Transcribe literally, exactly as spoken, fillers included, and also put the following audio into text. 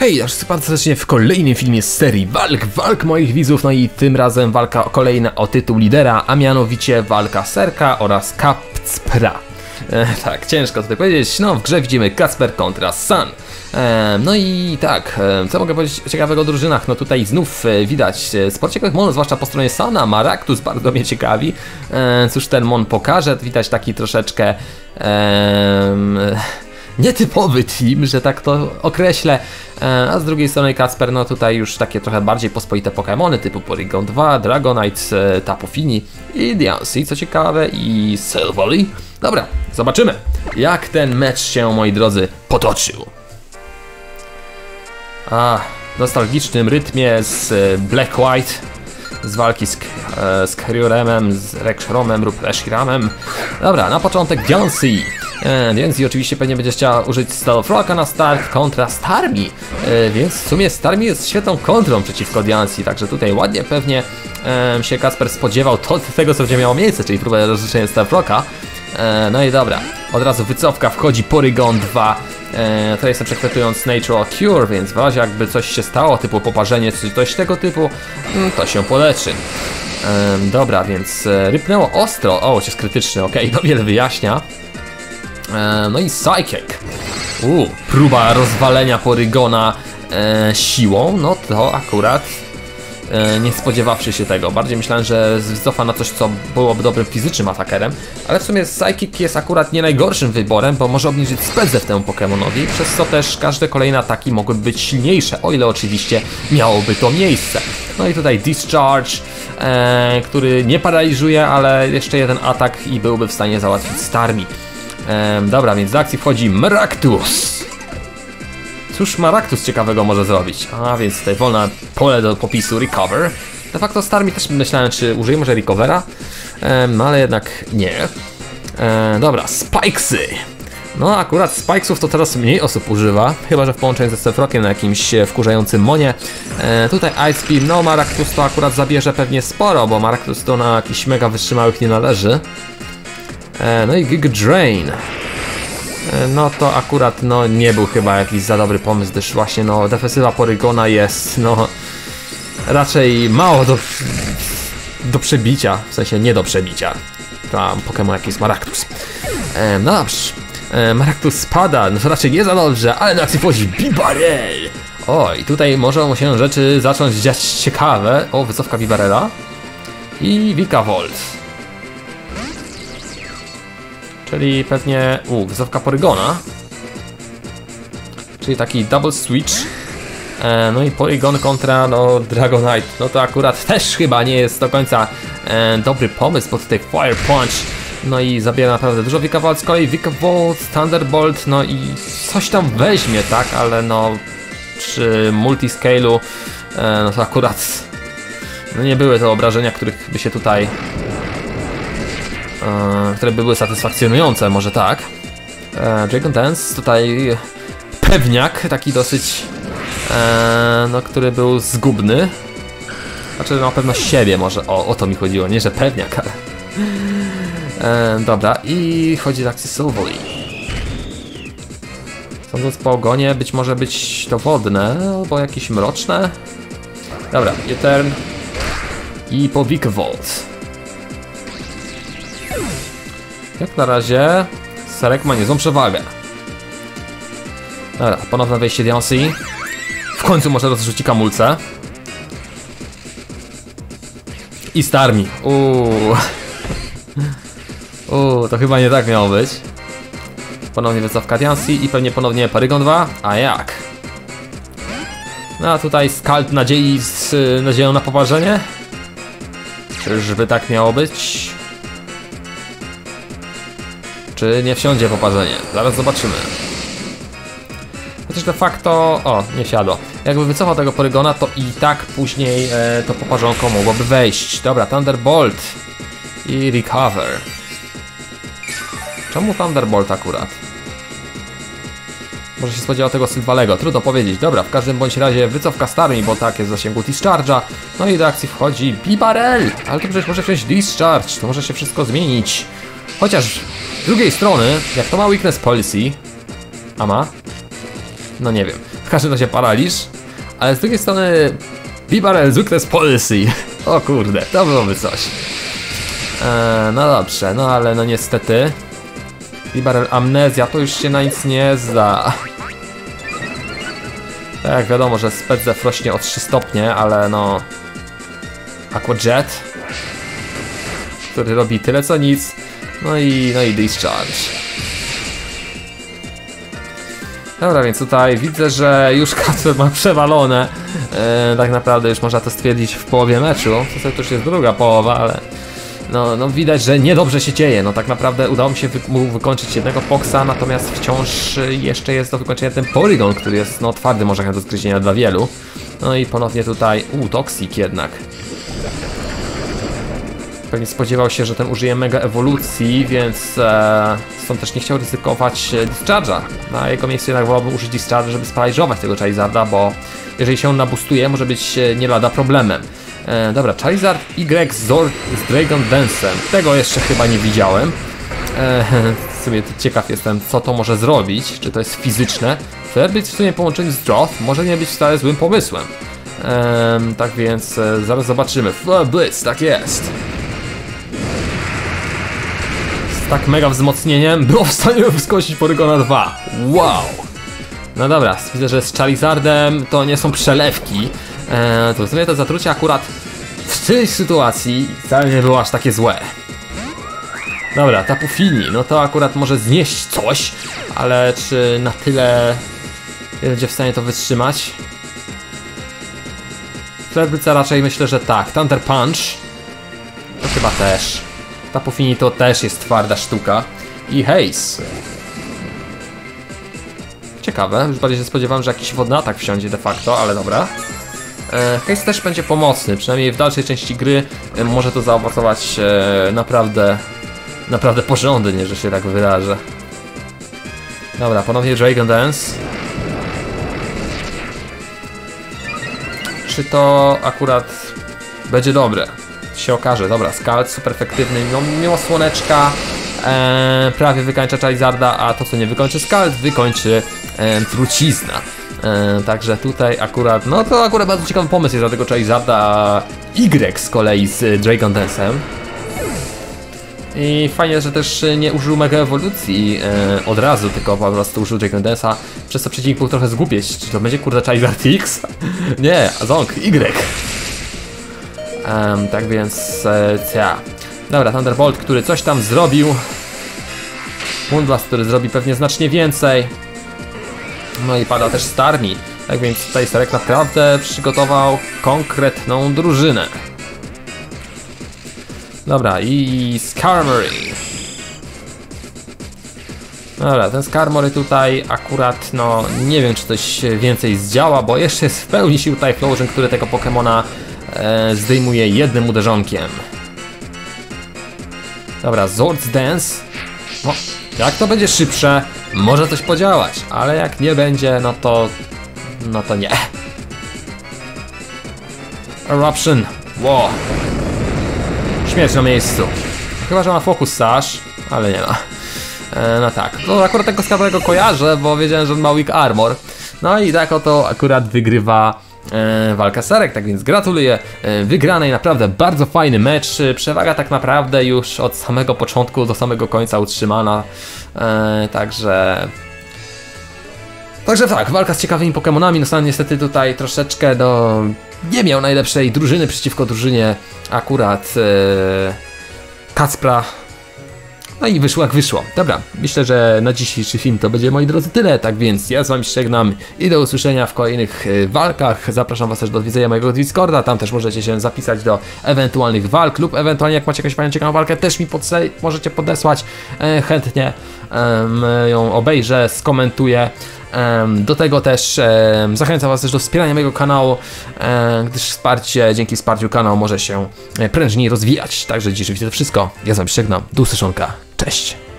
Hej, aż bardzo serdecznie w kolejnym filmie z serii walk, walk moich widzów. No i tym razem walka kolejna o tytuł lidera, a mianowicie walka Serka oraz Kapspra. E, tak, ciężko tutaj powiedzieć. No, w grze widzimy Kasper kontra San. E, no i tak, e, co mogę powiedzieć ciekawego o drużynach? No tutaj znów e, widać e, sporo ciekawych mon, zwłaszcza po stronie Sana. Maractus bardzo mnie ciekawi. E, cóż ten mon pokaże? Widać taki troszeczkę... E, e, nietypowy team, że tak to określę, a z drugiej strony Kasper, no tutaj już takie trochę bardziej pospolite Pokémony typu Porygon dwa, Dragonite, Tapu Fini i Diancie, co ciekawe, i Silvally. Dobra, zobaczymy, jak ten mecz się, moi drodzy, potoczył. A, w nostalgicznym rytmie z Black White, z walki z, z Kyuremem, z Rekshiromem lub Reshiramem. Dobra, na początek Diancie. E, więc i oczywiście pewnie będzie chciała użyć Stealth Rocka na start kontra Starmie, e, więc w sumie Starmie jest świetną kontrą przeciwko Diancie, także tutaj ładnie pewnie e, się Kasper spodziewał to, tego, co będzie miało miejsce, czyli próbę rozliczenia Stealth Rocka. E, no i dobra, od razu wycofka, wchodzi Porygon dwa, e, to jestem przechwytując Natural Cure, więc w razie jakby coś się stało, typu poparzenie czy coś tego typu, to się poleczy. E, dobra, więc rypnęło ostro, o, jest krytyczny, okej, okay, to wiele wyjaśnia. No i Psychic. U, próba rozwalenia Porygona e, siłą, no to akurat e, nie spodziewawszy się tego. Bardziej myślałem, że cofa na coś, co byłoby dobrym fizycznym atakerem, ale w sumie Psychic jest akurat nie najgorszym wyborem, bo może obniżyć spedzę temu Pokemonowi, przez co też każde kolejne ataki mogłyby być silniejsze, o ile oczywiście miałoby to miejsce. No i tutaj Discharge, e, który nie paraliżuje, ale jeszcze jeden atak i byłby w stanie załatwić Starmie. Ehm, dobra, więc do akcji wchodzi Maractus. Cóż Maractus ciekawego może zrobić? A więc tutaj wolna pole do popisu Recover. De facto Starmie też myślałem, czy użyję może Recovera, ehm, ale jednak nie. Ehm, dobra, Spikesy. No akurat Spikesów to teraz mniej osób używa, chyba że w połączeniu ze Stealth Rockiem na jakimś wkurzającym monie. E, tutaj Ice Beam, no Maractus to akurat zabierze pewnie sporo, bo Maractus to na jakiś mega wytrzymałych nie należy. No i Gig Drain. No to akurat no nie był chyba jakiś za dobry pomysł, gdyż właśnie no defensywa Porygona jest no raczej mało do, do przebicia, w sensie nie do przebicia. Tam Pokémon jakiś jest Maractus. E, no dobrze, e, Maractus spada, no raczej nie za dobrze, ale na akcji wchodzi Bibarel. O i tutaj może się rzeczy zacząć dziać ciekawe. O, wycofka Bibarela i Vikavolt. Czyli pewnie, u, wycofka Porygona. Czyli taki double switch. e, No i Porygon kontra, no, Dragonite. No to akurat też chyba nie jest do końca e, dobry pomysł pod tych Fire Punch. No i zabiera naprawdę dużo. Vikavolt z kolei, Vikavolt, Thunderbolt. No i coś tam weźmie, tak? Ale no, przy multiscale'u e, no to akurat no nie były to obrażenia, których by się tutaj... Yy, które by były satysfakcjonujące, może tak. Yy, Dragon Dance, tutaj pewniak, taki dosyć, yy, no, który był zgubny. Znaczy, na pewno siebie może, o, o to mi chodziło, nie, że pewniak, ale... Yy, dobra, i chodzi do akcji Silvally. Sądząc po ogonie, być może być to wodne, albo jakieś mroczne. Dobra, U-turn i po Vikavolt. Jak na razie Serek ma niezłą przewagę. Dobra, ponowne wejście Diancie. W końcu może rozrzuci kamulce. I Starmie. Uuu. Uuu, to chyba nie tak miało być. Ponownie wycofka Diancie i pewnie ponownie Porygon dwa. A jak? No a tutaj Scald nadziei z nadzieją na poparzenie. Czyżby tak miało być? Czy nie wsiądzie poparzenie? Zaraz zobaczymy. Chociaż de facto... O, nie wsiadło. Jakby wycofał tego Porygona, to i tak później e, to poparzonko mogłoby wejść. Dobra, Thunderbolt i Recover. Czemu Thunderbolt akurat? Może się spodziewał tego Sylvalego, trudno powiedzieć. Dobra, w każdym bądź razie wycofka Starmie, bo tak jest w zasięgu Discharge'a. No i do akcji wchodzi Bibarel! Ale to przecież może wsiąść Discharge, to może się wszystko zmienić. Chociaż... Z drugiej strony, jak to ma Weakness Policy, a ma? No nie wiem. W W każdym razie paraliż. Ale z drugiej strony Bibarel z Weakness Policy. O kurde, to byłoby coś. Eee, no dobrze, no ale no niestety Bibarel Amnezja to już się na nic nie zda. Tak, wiadomo, że spec rośnie o trzy stopnie, ale no... Aquajet, który robi tyle co nic. No i... no i Discharge. Dobra, więc tutaj widzę, że już Kasper ma przewalone. Yy, tak naprawdę już można to stwierdzić w połowie meczu. To już jest druga połowa, ale... No, no widać, że niedobrze się dzieje. No tak naprawdę udało mi się wy mu wykończyć jednego Poksa, natomiast wciąż jeszcze jest do wykończenia ten Porygon, który jest no twardym orzechem do zgryzienia dla wielu. No i ponownie tutaj... Uuu, Toxic jednak. Pewnie spodziewał się, że ten użyje mega ewolucji, więc e, stąd też nie chciał ryzykować Discharge'a. Na jego miejscu jednak wolałbym użyć Discharge'a, żeby sparaliżować tego Charizarda, bo jeżeli się on nabustuje, może być nie lada problemem. E, dobra, Charizard Y Zord z Dragon Dance'em. Tego jeszcze chyba nie widziałem. E, w sumie ciekaw jestem, co to może zrobić, czy to jest fizyczne. Chcę być w sumie połączeniu z Droth, może nie być wcale złym pomysłem. E, tak więc e, zaraz zobaczymy. Full Blitz, tak jest. Tak mega wzmocnieniem było w stanie wyskosić Porygona dwa. Wow! No dobra, widzę, że z Charizardem to nie są przelewki. Eee, to w sumie to zatrucie akurat w tej sytuacji wcale nie było aż takie złe. Dobra, Tapu Fini, no to akurat może znieść coś, ale czy na tyle będzie w stanie to wytrzymać? Flerblica raczej myślę, że tak. Thunder Punch to chyba też. Tapu Fini to też jest twarda sztuka. I Haze. Ciekawe, już bardziej się spodziewałem, że jakiś wodny atak wsiądzie de facto, ale dobra. E, Haze też będzie pomocny, przynajmniej w dalszej części gry e, może to zaowocować e, naprawdę, naprawdę porządnie, że się tak wyrażę. Dobra, ponownie Dragon Dance. Czy to akurat będzie dobre? Się okaże. Dobra, Scald super efektywny, no, mimo słoneczka e, prawie wykańcza Charizarda, a to co nie wykończy Scald, wykończy e, trucizna. E, także tutaj akurat, no to akurat bardzo ciekawy pomysł jest dla tego Charizarda Y z kolei z Dragon Dance'em. I fajnie, że też nie użył mega ewolucji e, od razu, tylko po prostu użył Dragon Dance'a, przez co przeciwnik był trochę zgłupieć. Czy to będzie kurde Charizard X? Nie, Zonk, Y. Um, tak więc, e, ja. Dobra, Thunderbolt, który coś tam zrobił. Mundlas, który zrobi pewnie znacznie więcej. No i pada też Starmie. Tak więc tutaj Serek naprawdę przygotował konkretną drużynę. Dobra, i Skarmory. Dobra, ten Skarmory tutaj akurat, no nie wiem, czy coś więcej zdziała, bo jeszcze jest w pełni sił Typhlosion, który tego Pokemona zdejmuje jednym uderzonkiem. Dobra, Zords Dance. No, jak to będzie szybsze, może coś podziałać, ale jak nie będzie, no to... no to nie. Eruption. Wow. Śmierć na miejscu. Chyba, że ma Focus Sash, ale nie ma. E, no tak. No akurat tego Skarmorego kojarzę, bo wiedziałem, że on ma Weak Armor. No i tak oto akurat wygrywa Yy, walka Serek, tak więc gratuluję yy, wygranej, naprawdę bardzo fajny mecz, yy, przewaga tak naprawdę już od samego początku do samego końca utrzymana, yy, także także tak, walka z ciekawymi Pokemonami, no San niestety tutaj troszeczkę do... nie miał najlepszej drużyny przeciwko drużynie akurat yy, Kapspra. No i wyszło jak wyszło. Dobra, myślę, że na dzisiejszy film to będzie, moi drodzy, tyle. Tak więc ja z wami żegnam i do usłyszenia w kolejnych walkach. Zapraszam was też do odwiedzenia mojego Discorda. Tam też możecie się zapisać do ewentualnych walk lub ewentualnie jak macie jakąś fajną, ciekawą walkę, też mi możecie podesłać. E, chętnie e, ją obejrzę, skomentuję. Do tego też zachęcam was też do wspierania mojego kanału, gdyż wsparcie, dzięki wsparciu kanał może się prężniej rozwijać. Także dziś widzę to wszystko. Ja z wami żegnam. Do usłyszonka. Cześć!